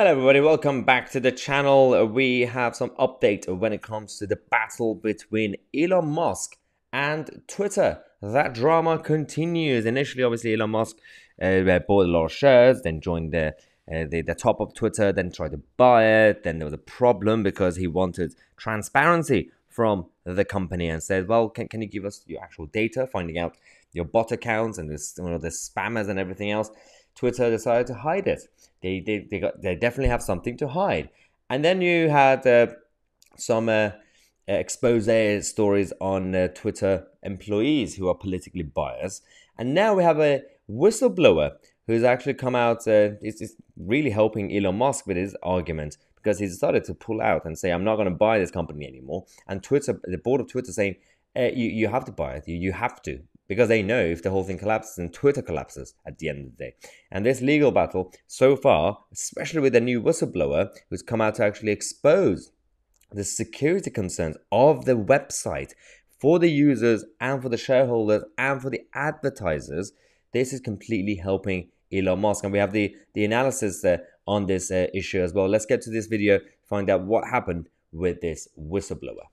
Hello everybody, welcome back to the channel. We have some update when it comes to the battle between Elon Musk and Twitter. That drama continues. Initially, obviously, Elon Musk bought a lot of shares, then joined the top of Twitter, then tried to buy it. Then there was a problem because he wanted transparency from the company and said, well, can you give us your actual data, finding out your bot accounts and this, you know, the spammers and everything else. Twitter decided to hide it. They definitely have something to hide. And then you had some expose stories on Twitter employees who are politically biased. And now we have a whistleblower who's actually come out. It's really helping Elon Musk with his argument because he started to pull out and say, I'm not going to buy this company anymore. And Twitter, the board of Twitter saying, you have to buy it. You have to. Because they know if the whole thing collapses, then Twitter collapses at the end of the day. And this legal battle so far, especially with the new whistleblower who's come out to actually expose the security concerns of the website for the users and for the shareholders and for the advertisers, this is completely helping Elon Musk. And we have the analysis on this issue as well. Let's get to this video, find out what happened with this whistleblower.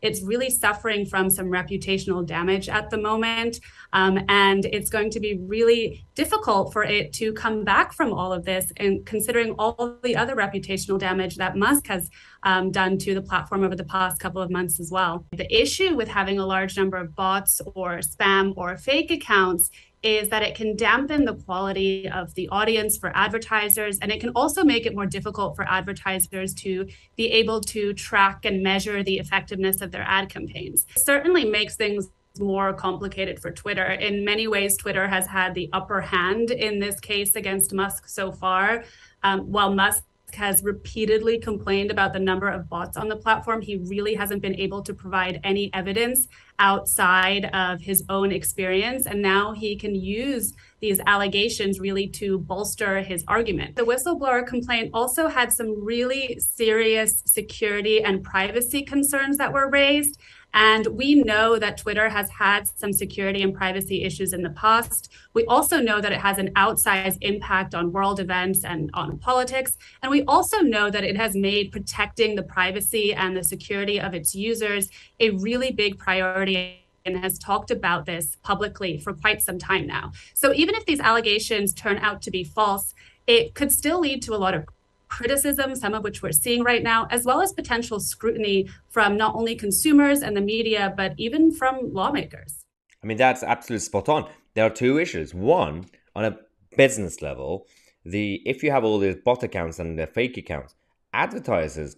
It's really suffering from some reputational damage at the moment, and it's going to be really difficult for it to come back from all of this, and considering all the other reputational damage that Musk has done to the platform over the past couple of months as well. The issue with having a large number of bots or spam or fake accounts is that it can dampen the quality of the audience for advertisers, and it can also make it more difficult for advertisers to be able to track and measure the effectiveness of their ad campaigns. It certainly makes things more complicated for Twitter. In many ways, Twitter has had the upper hand in this case against Musk so far. While Musk has repeatedly complained about the number of bots on the platform, he really hasn't been able to provide any evidence outside of his own experience. And now he can use these allegations really to bolster his argument. The whistleblower complaint also had some really serious security and privacy concerns that were raised. And we know that Twitter has had some security and privacy issues in the past. We also know that it has an outsized impact on world events and on politics. And we also know that it has made protecting the privacy and the security of its users a really big priority, and has talked about this publicly for quite some time now. So even if these allegations turn out to be false, it could still lead to a lot of criticism, some of which we're seeing right now, as well as potential scrutiny from not only consumers and the media, but even from lawmakers. I mean, that's absolutely spot on. There are two issues. One, on a business level, if you have all these bot accounts and the fake accounts, advertisers,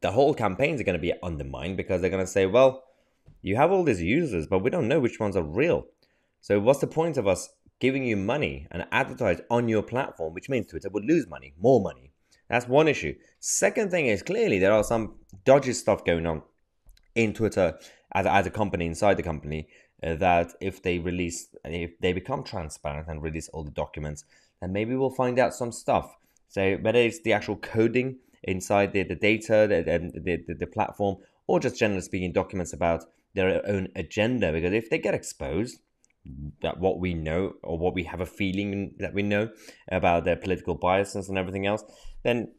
the whole campaigns are going to be undermined because they're going to say, well, you have all these users, but we don't know which ones are real. So what's the point of us giving you money and advertise on your platform, which means Twitter would lose money, more money. That's one issue. Second thing is clearly there are some dodgy stuff going on in Twitter as a company, inside the company, that if they become transparent and release all the documents, then maybe we'll find out some stuff. So whether it's the actual coding inside the data, the platform, or just generally speaking documents about their own agenda, because if they get exposed, that what we know or what we have a feeling that we know about their political biases and everything else, then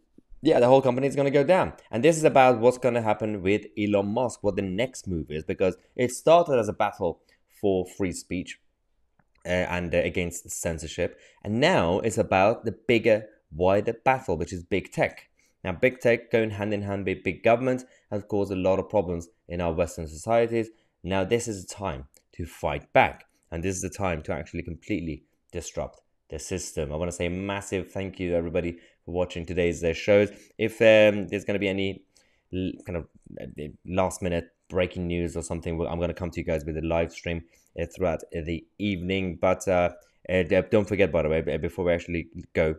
yeah, the whole company is going to go down. And this is about what's going to happen with Elon Musk, what the next move is, because it started as a battle for free speech and against censorship. And now it's about the bigger, wider battle, which is big tech. Now, big tech going hand in hand with big government has caused a lot of problems in our Western societies. Now, this is the time to fight back. And this is the time to actually completely disrupt the system. I want to say a massive thank you, everybody, for watching today's shows. If there's going to be any kind of last-minute breaking news or something, I'm going to come to you guys with a live stream throughout the evening. But don't forget, by the way, before we actually go,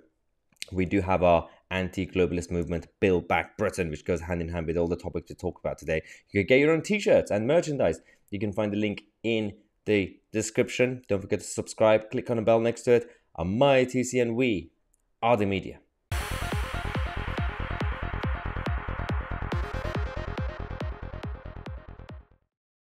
we do have our anti-globalist movement, Build Back Britain, which goes hand in hand with all the topics to talk about today. You can get your own T-shirts and merchandise. You can find the link in the description. Don't forget to subscribe, click on the bell next to it. I'm Mahyar Tousi, and we are the media.